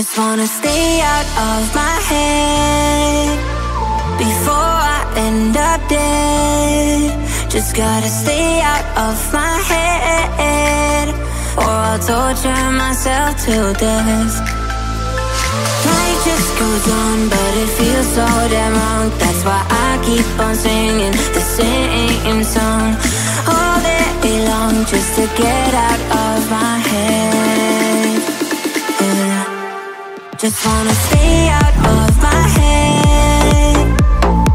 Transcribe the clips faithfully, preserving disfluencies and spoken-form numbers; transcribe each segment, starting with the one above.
Just wanna stay out of my head before I end up dead. Just gotta stay out of my head, or I'll torture myself to death. Might just goes on, but it feels so damn wrong. That's why I keep on singing the same song all day long, just to get out of my head. Yeah. Just wanna stay out of my head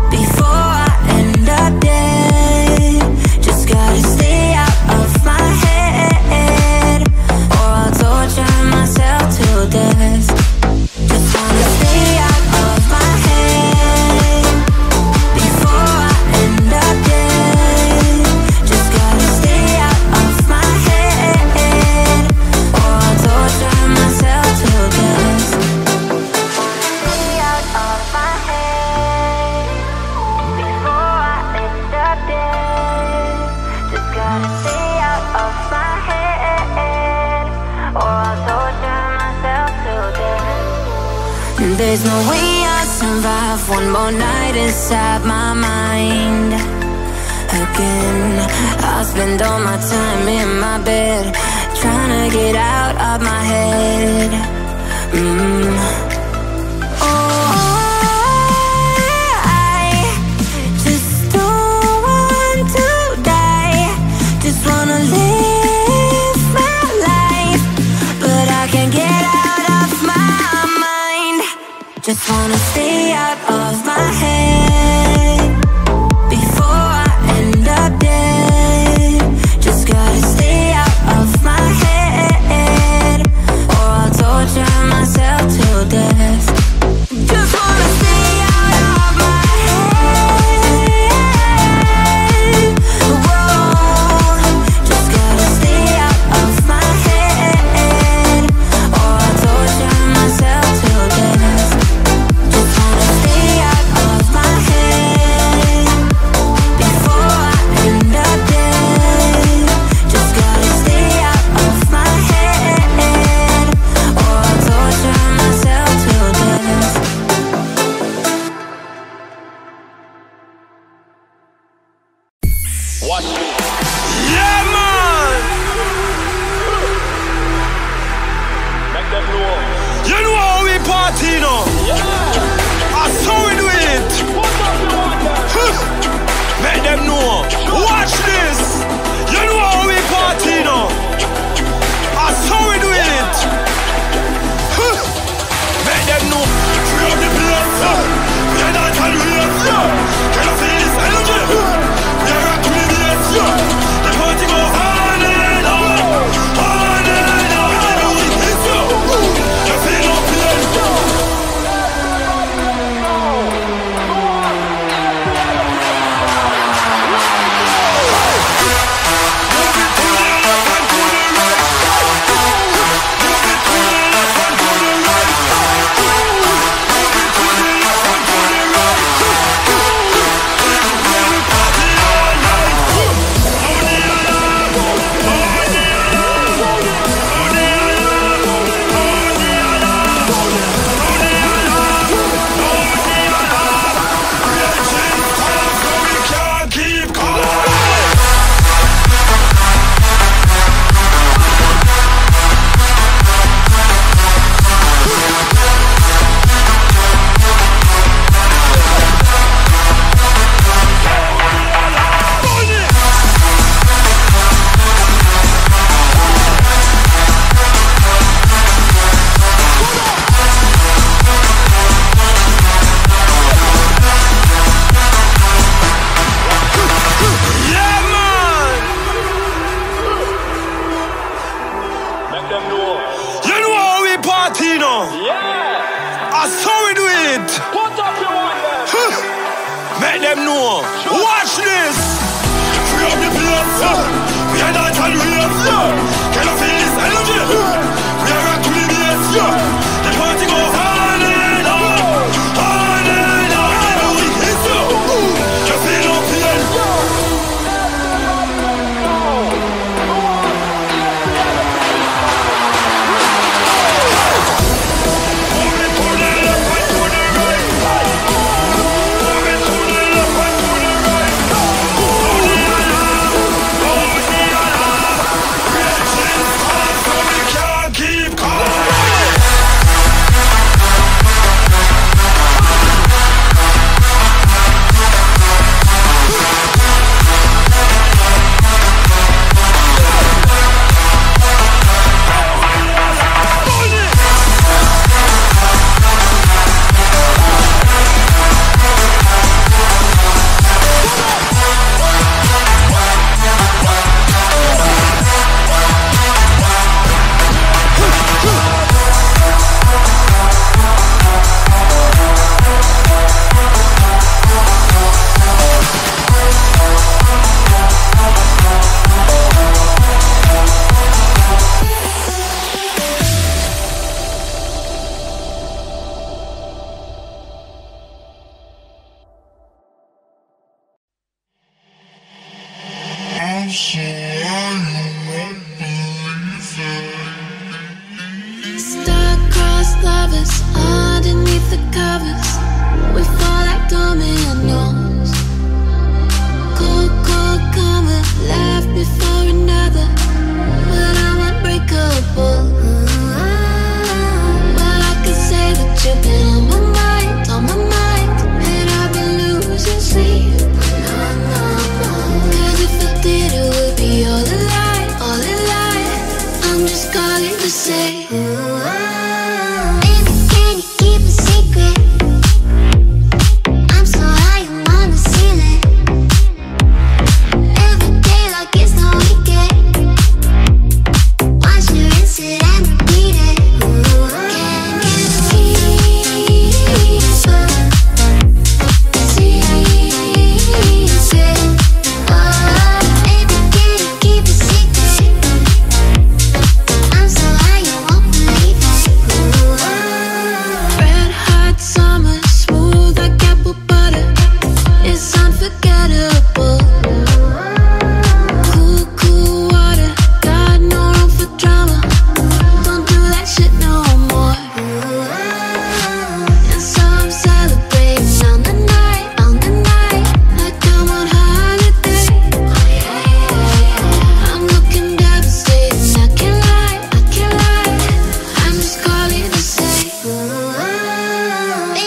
before I end up dead. Just gotta stay out of my head, or I'll torture myself to death. Just wanna stay out of my head before I end up dead. Just gotta stay out of my head, or I'll torture myself to death. There's no way I'll survive one more night inside my mind again. I'll spend all my time in my bed, trying to get out of my head. mm. Oh, I just don't want to die. Just wanna live my life, but I can't get out of my mind. Just wanna stay out of my head before I end up dead. Just gotta stay out of my head, or I'll torture myself to death. Just wanna stay out of my head. Whoa. Just gotta stay out of my head, or I'll torture myself to death. Just wanna stay out of my head before I end up dead. Just gotta stay out of my head, or I'll torture myself to death. Watch me. Yeah, man! Make them know. You know how we party now. Yeah. I saw we do it. Make them know. Watch this. You know how we party now. I saw we do it. Make them know. Free up the blood, sir. We are not on the earth, sir. Can you feel this energy? We are rocking the earth, sir. The party goes on and on. On and on. We do it, this, sir. Can you feel no pain, sir? so I won't believe it. Star-crossed lovers underneath the covers, we fall like dominoes. Cold, cold karma, life before another, but I'm unbreakable. Well, I can say that you've been on my mind, on my mind, and I've been losing sleep. To say, ooh, ah. Baby, can you keep a secret? I'm so high, I'm on the ceiling. Every day like it's the weekend. Watch me rinse it and repeat it. Ooh, ah. Can you keep a secret?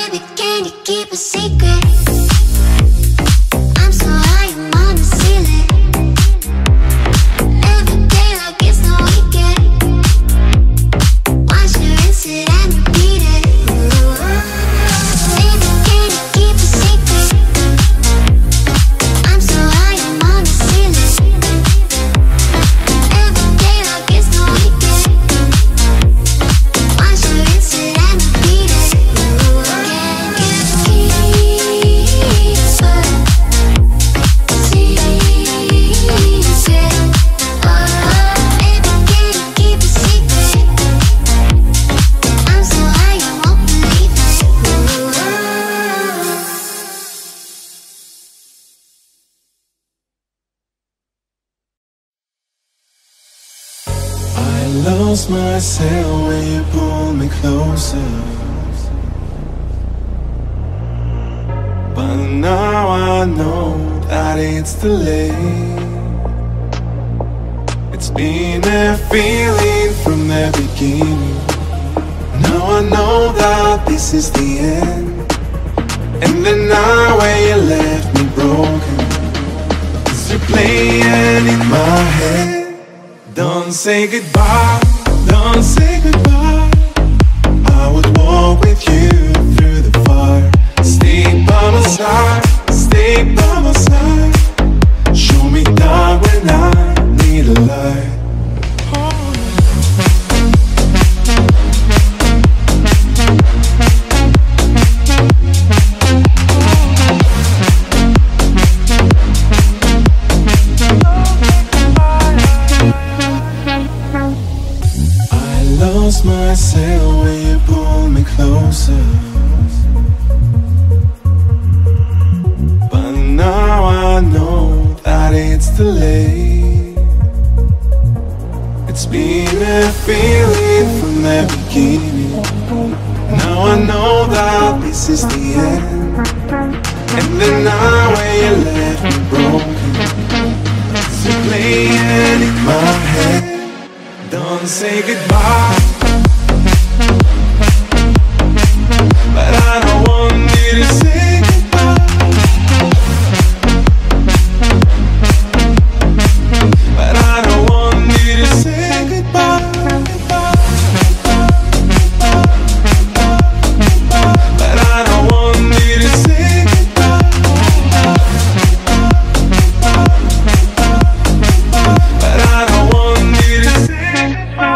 Baby, can you keep a secret? Keep a secret. I'm so high, I'm on the ceiling. Every day like it's the weekend. Watch me rinse it and repeat it. Baby, can you keep a secret? I'm so high, I'm on the ceiling. Every day like it's the weekend. Watch me rinse it and repeat it. Lost myself when you pulled me closer, but now I know that it's too late. It's been a feeling from the beginning. Now I know that this is the end. And then now when you left me broken, 'cause you're playing in my head. Don't say goodbye, don't say goodbye. I would walk with you through the fire. Stay by my side, stay by my side. Show me that when I need a light. Myself when you pull me closer, but now I know that it's too late. It's been a feeling from the beginning. Now I know that this is the end. And then now when you left me broken, it's still playing in my head. Don't say goodbye, but I don't want you to say goodbye. But I don't want you to say goodbye. But I don't want you to say goodbye. But I don't want you to say goodbye.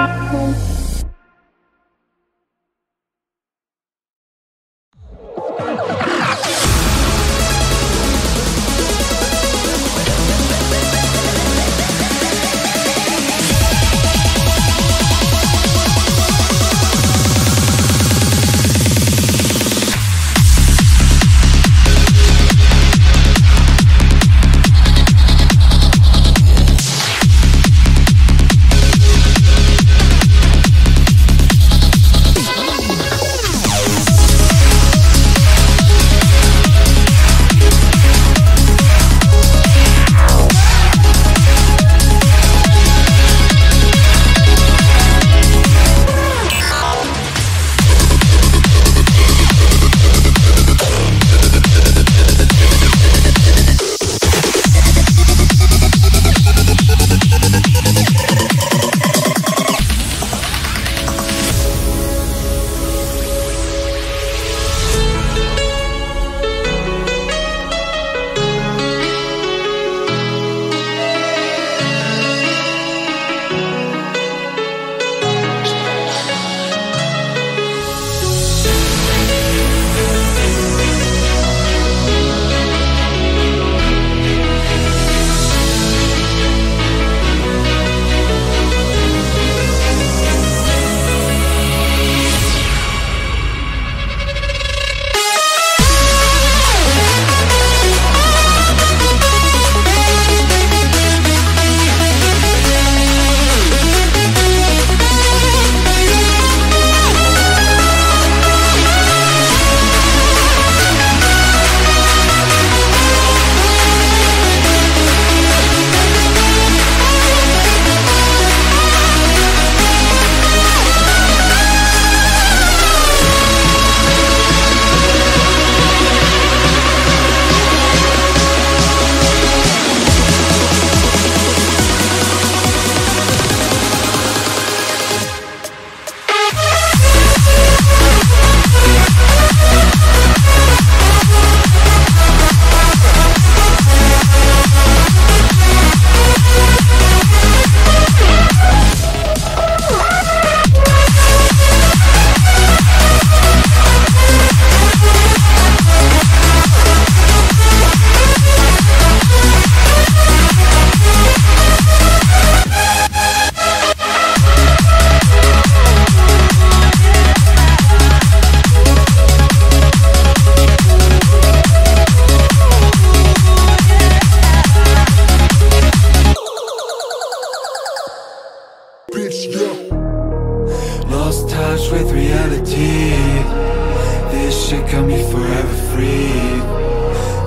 never freed.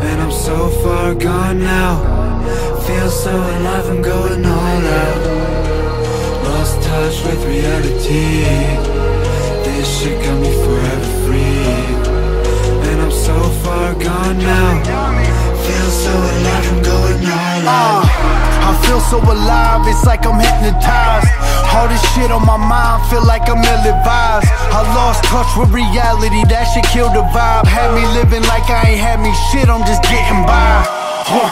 And I'm so far gone now, feel so alive, I'm going all out. Lost touch with reality, this shit got me forever free. And I'm so far gone now, feel so alive, I'm going all out. I feel so alive, it's like I'm hypnotized. All this shit on my mind, feel like I'm ill-advised. I lost touch with reality, that shit killed the vibe. Had me living like I ain't had me shit, I'm just getting by. Huh.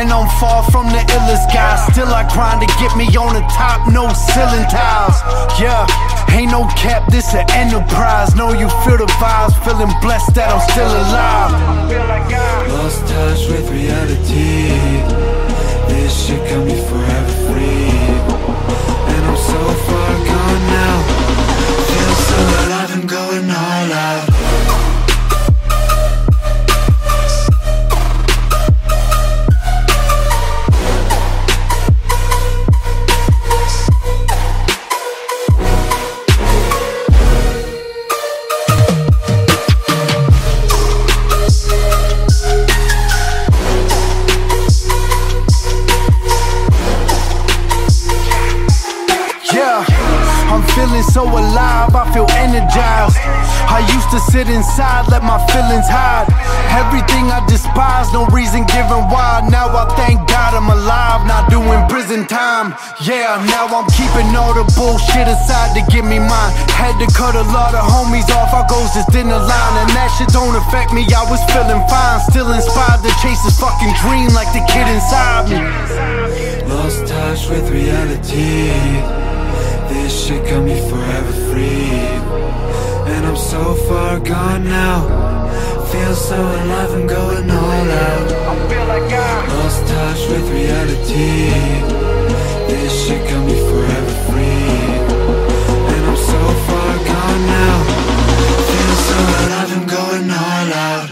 And I'm far from the illest guy, still I grind to get me on the top, no ceiling tiles. Yeah, ain't no cap, this an enterprise. Know you feel the vibes, feeling blessed that I'm still alive. Lost touch with reality, this shit got me forever free. And I'm so far gone now, feel so alive, I'm going all out. Feeling so alive, I feel energized. I used to sit inside, let my feelings hide. Everything I despise, no reason given why. Now I thank God I'm alive, not doing prison time. Yeah, now I'm keeping all the bullshit aside to get me mine. Had to cut a lot of homies off, I goes just in the line. And that shit don't affect me, I was feeling fine. Still inspired to chase this fucking dream like the kid inside me. Lost touch with reality, this shit got me forever free. And I'm so far gone now, feel so alive, I'm going all out. Lost touch with reality, this shit got me forever free. And I'm so far gone now, feel so alive, I'm going all out.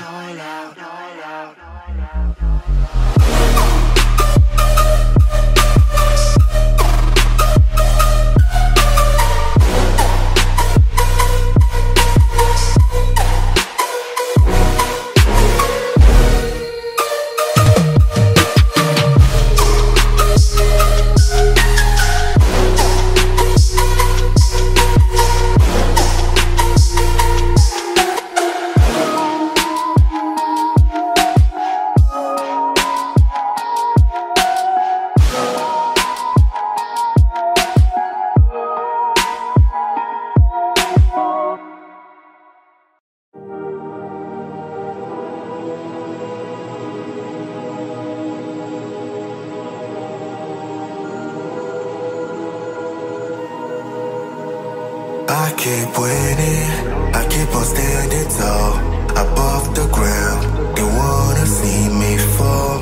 I keep winning, I keep on standing tall, above the ground. They wanna see me fall,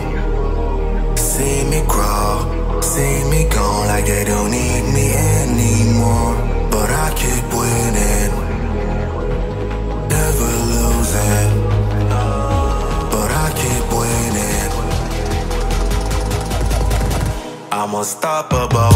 see me crawl, see me gone like they don't need me anymore. But I keep winning, never losing. But I keep winning, I'm unstoppable.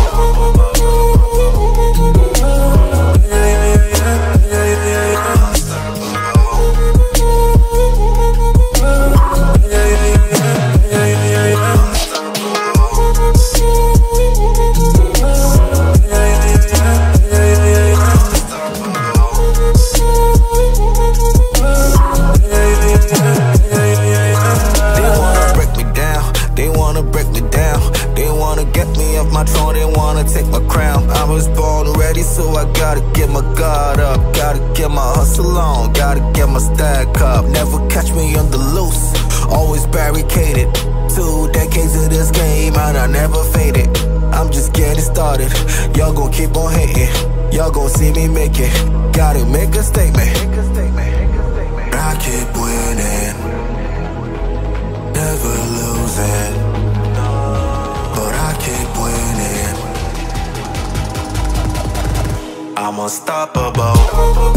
Y'all gon' keep on hating, y'all gon' see me make it. Gotta make a statement, I keep winning, never losing. But I keep winning, I'm unstoppable. Oh,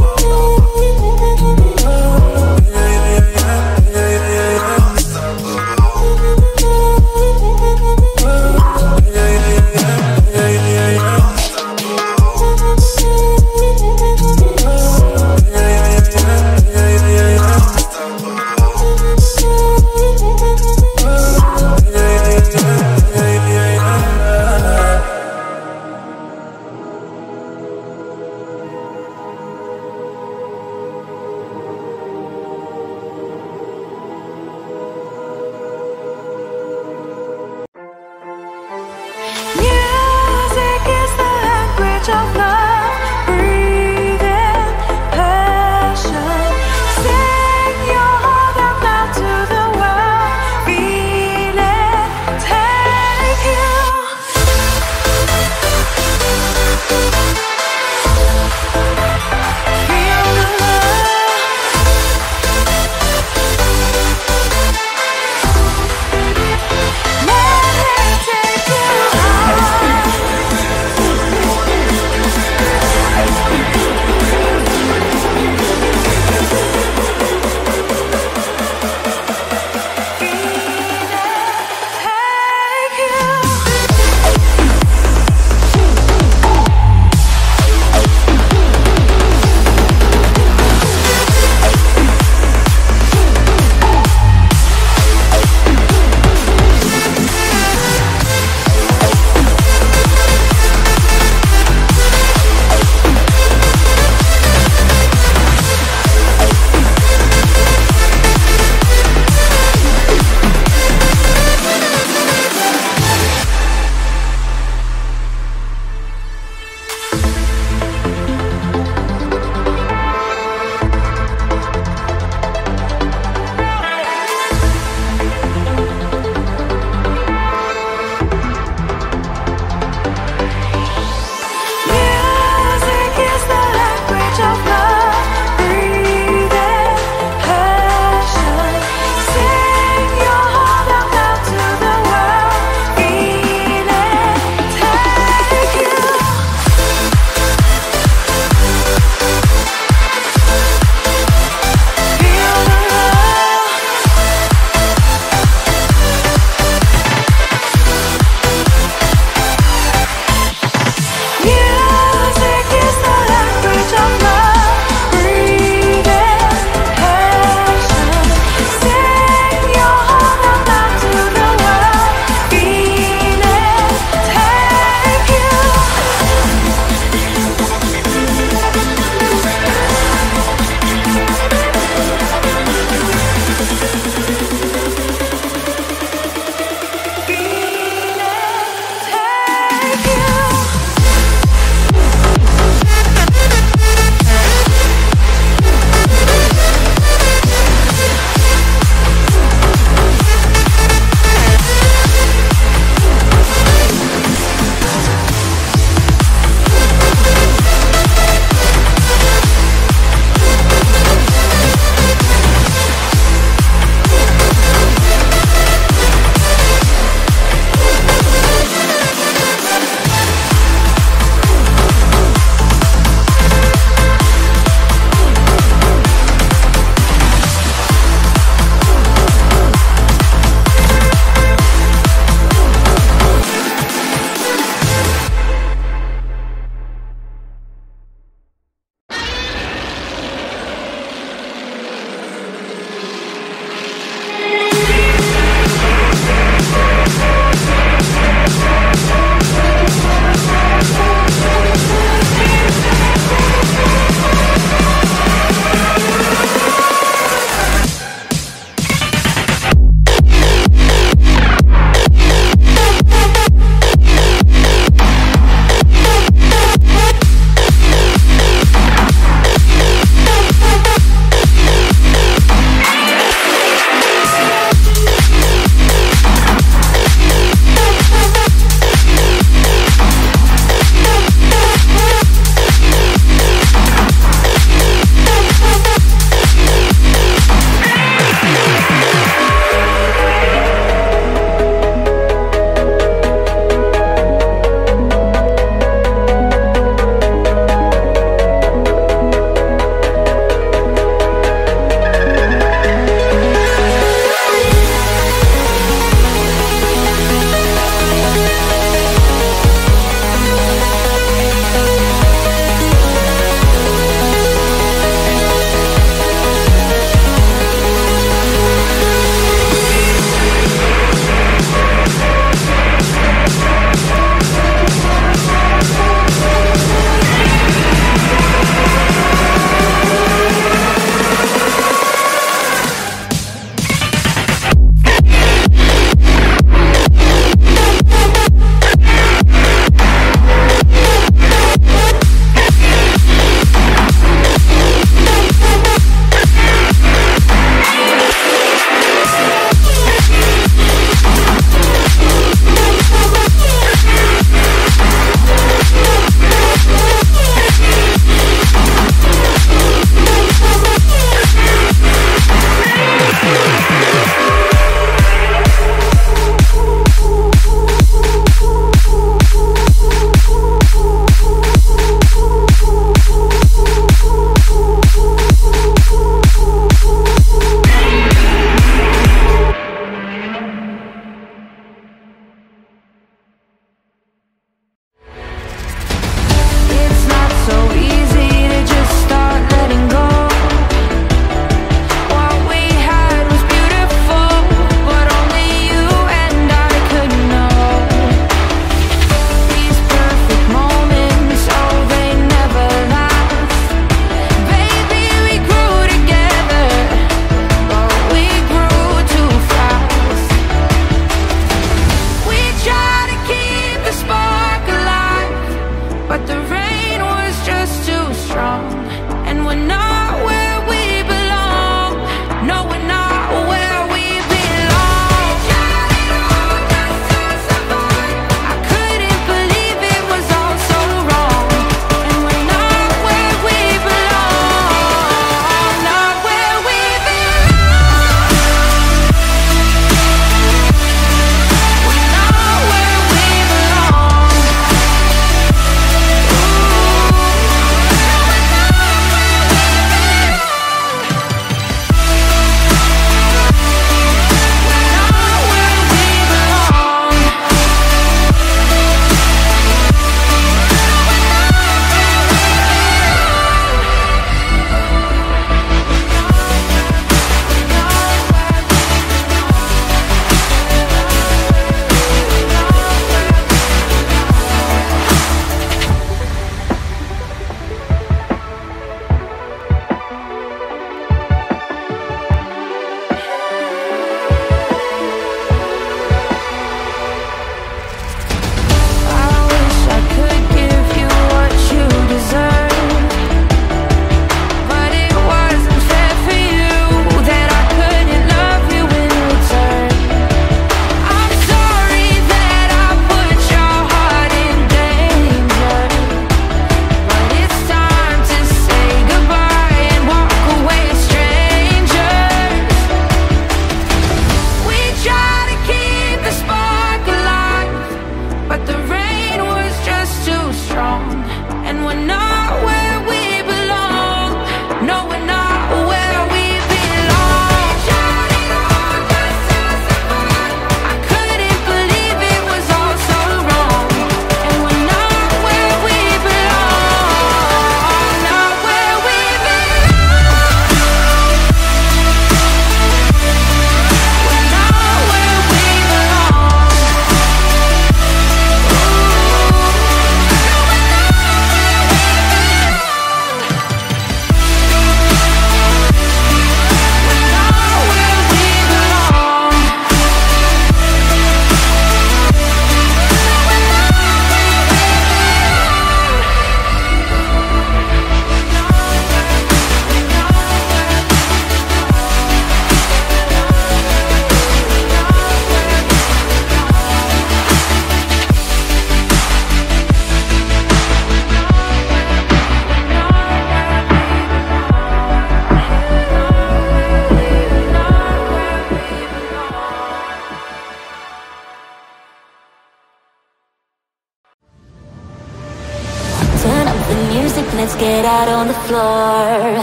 floor.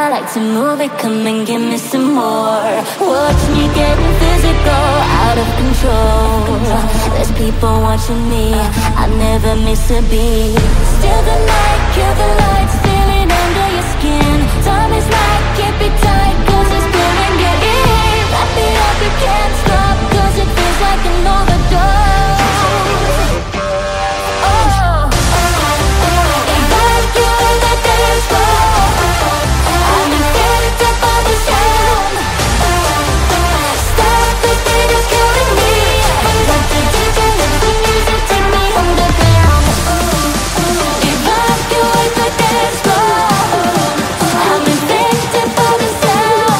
I like to move it, come and give me some more. Watch me getting physical, out of control. There's people watching me, I never miss a beat. Steal the night, kill the light, stealing under your skin. Time is right, keep it tight, cause it's good and get in. Wrap it up, you can't stop, cause it feels like an overdose. I've been thinking about the sound.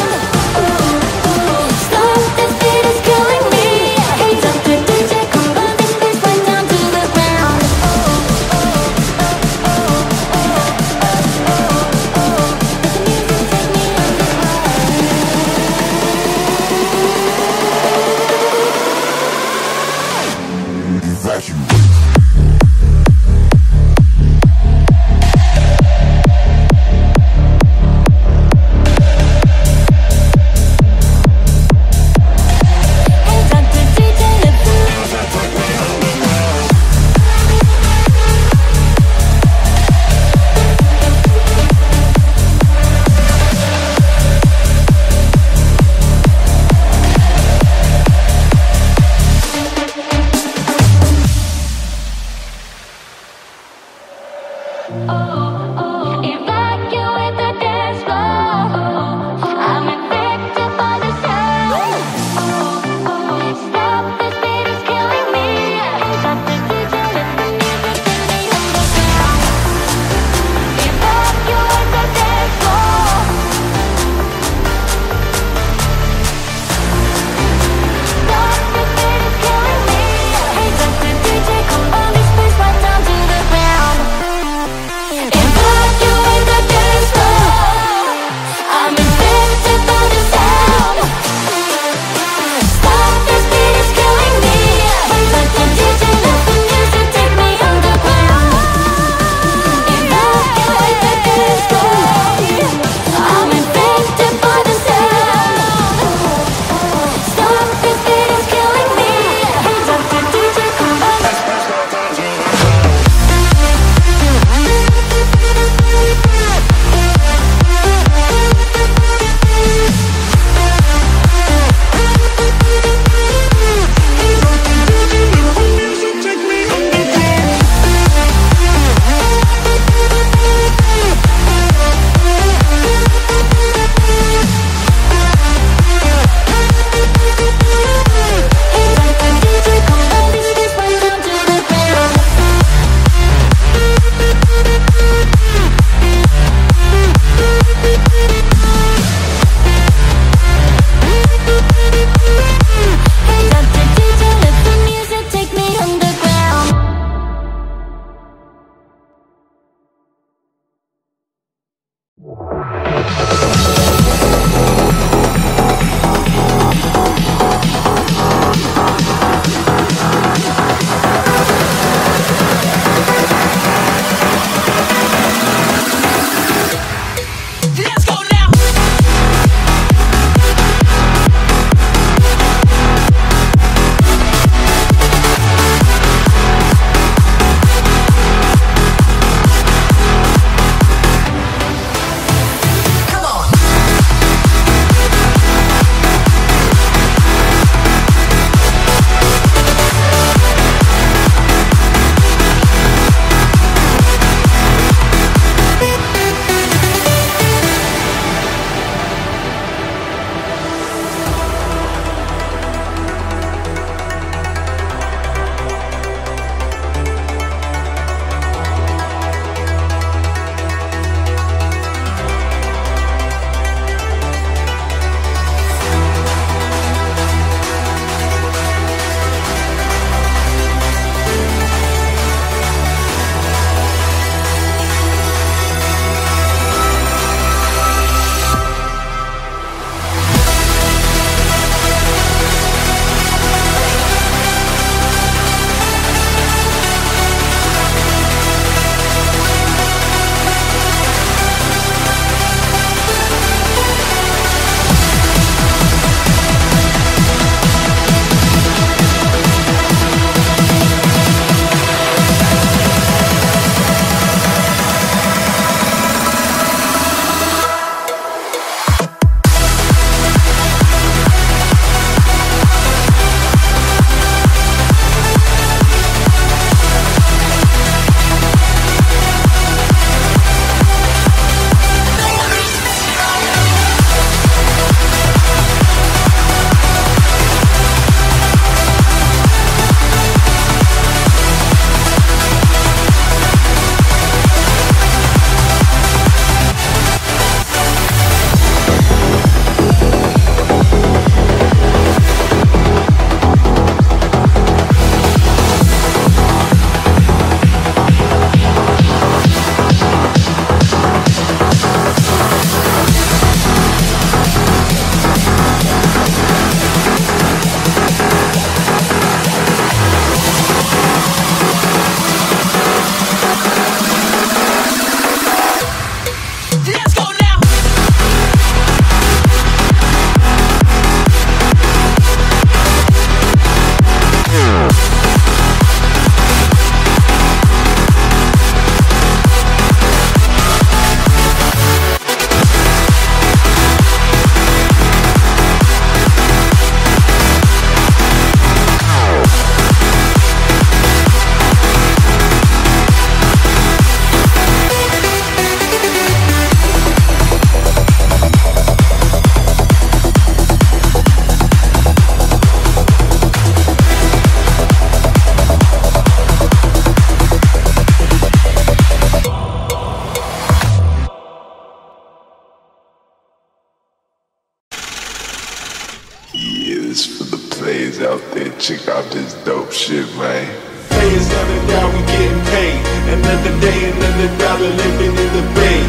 This for the players out there, check out this dope shit, man. Players gotta die, we getting paid. Another day, another dollar, living in the bay.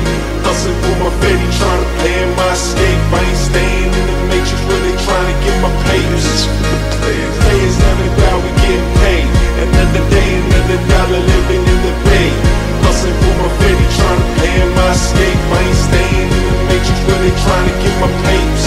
Hustling for my baby, trying to play in my escape. I ain't staying in the matrix where they trying to get my pay. This for the players. Players gotta die, we getting paid. Another day, another dollar, living in the bay. Hustling for my baby, trying to play in my escape. I ain't staying in the matrix where they trying to get my papes.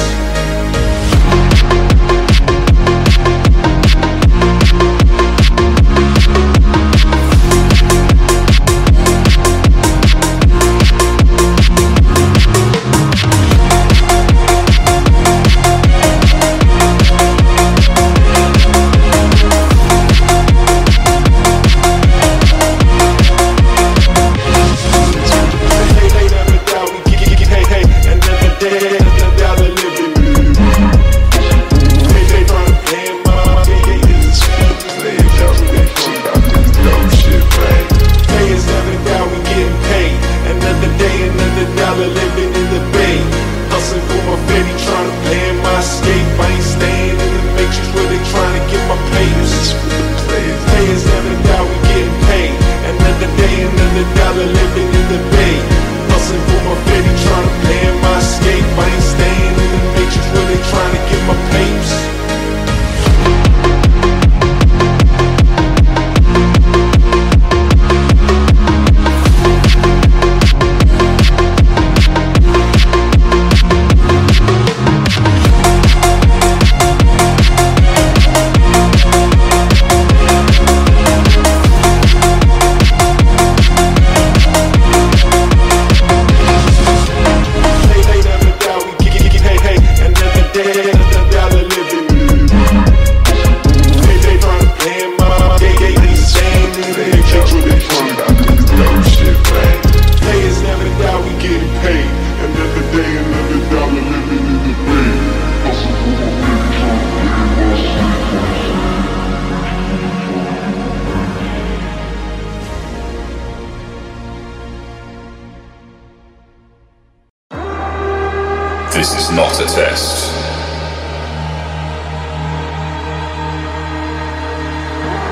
This is not a test.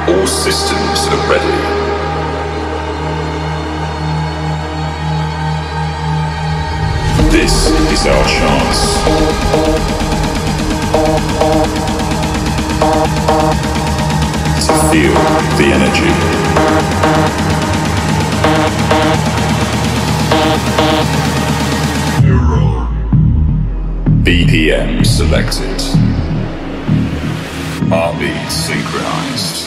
All systems are ready. This is our chance. To feel the energy. Neural. B P M selected. Heartbeat synchronized.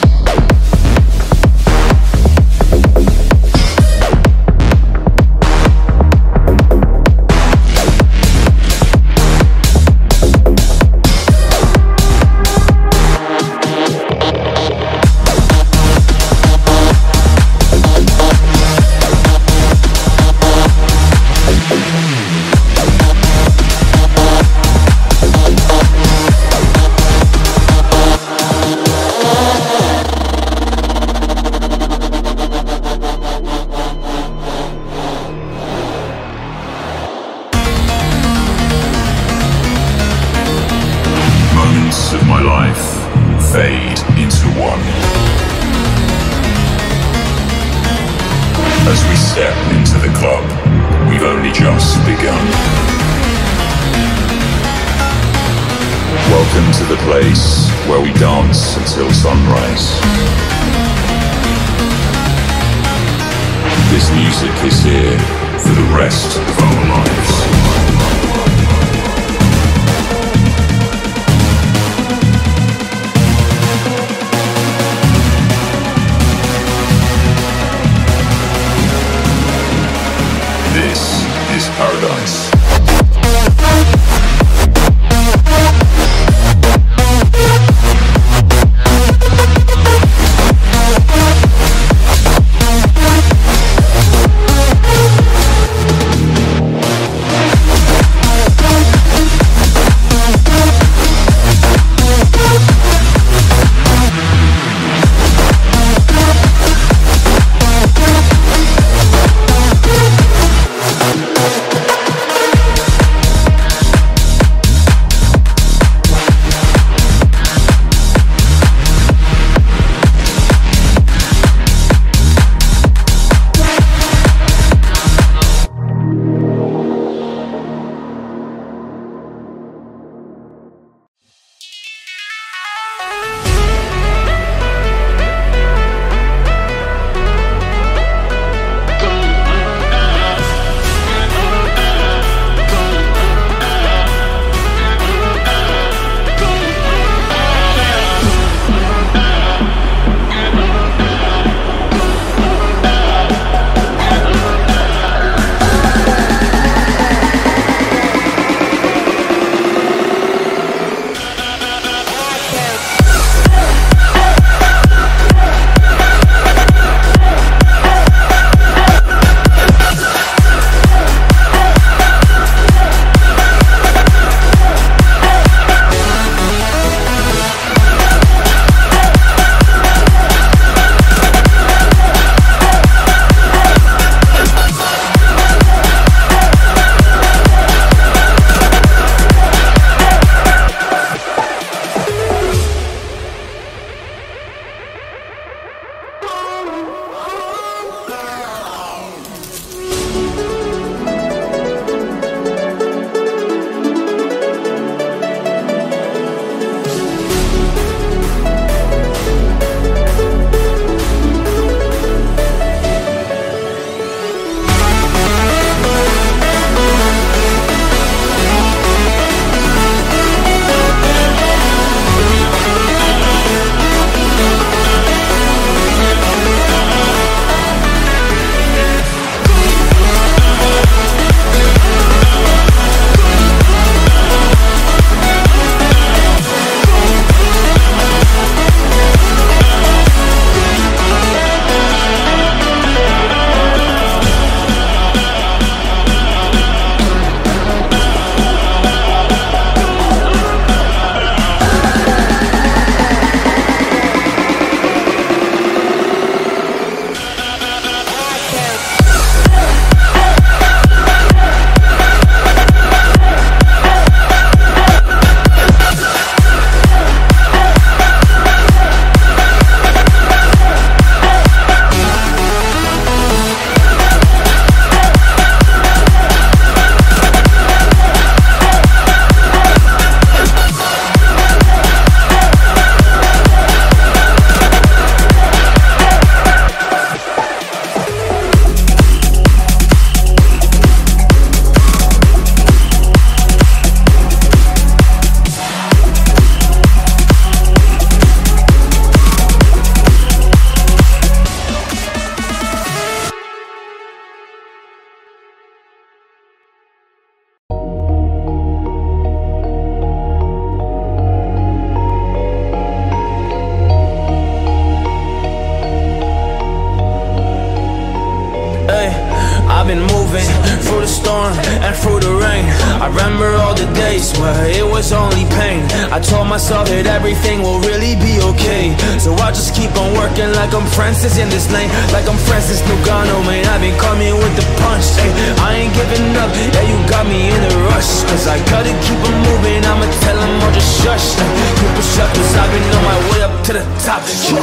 was only pain. I told myself that everything will really be okay, so I'll just keep on working like I'm Francis in this lane, like I'm Francis Nugano, man. I've been coming with the punch, ay. I ain't giving up, yeah, you got me in a rush, cause I gotta keep on moving. I'ma tell them all just shush, ay. Keep it shut, cause I've been on my way up to the top, yeah.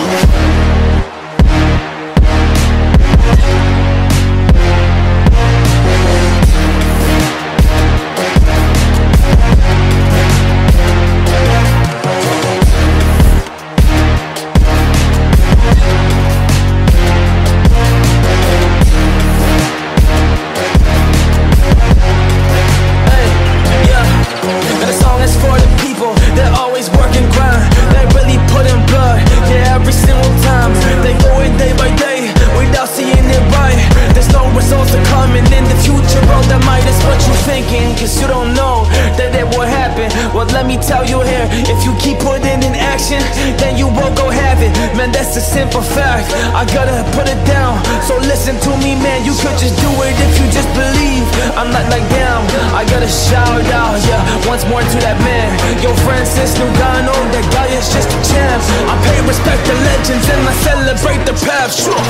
Cause you don't know that it will happen. Well, let me tell you here, if you keep putting in action, then you won't go have it. Man, that's a simple fact, I gotta put it down. So listen to me, man, you could just do it if you just believe. I'm not like them, I gotta shout out, yeah, once more to that man. Yo, Francis Nugano, that guy is just a champ. I pay respect to legends and I celebrate the path, sure.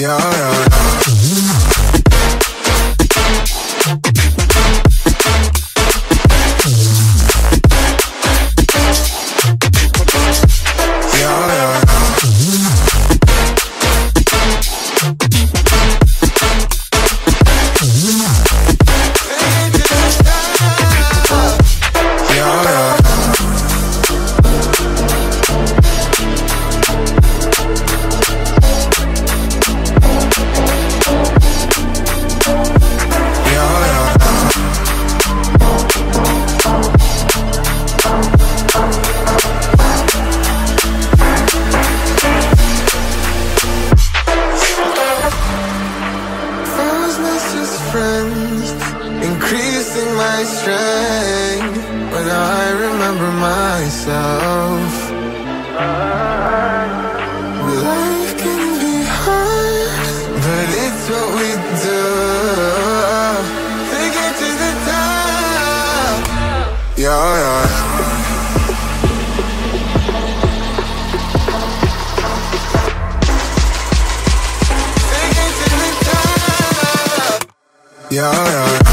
Yeah, yeah, yeah. Increasing my strength when I remember myself. Life can be hard, but it's what we do to get to the top. Yeah, yeah. Yeah, yeah.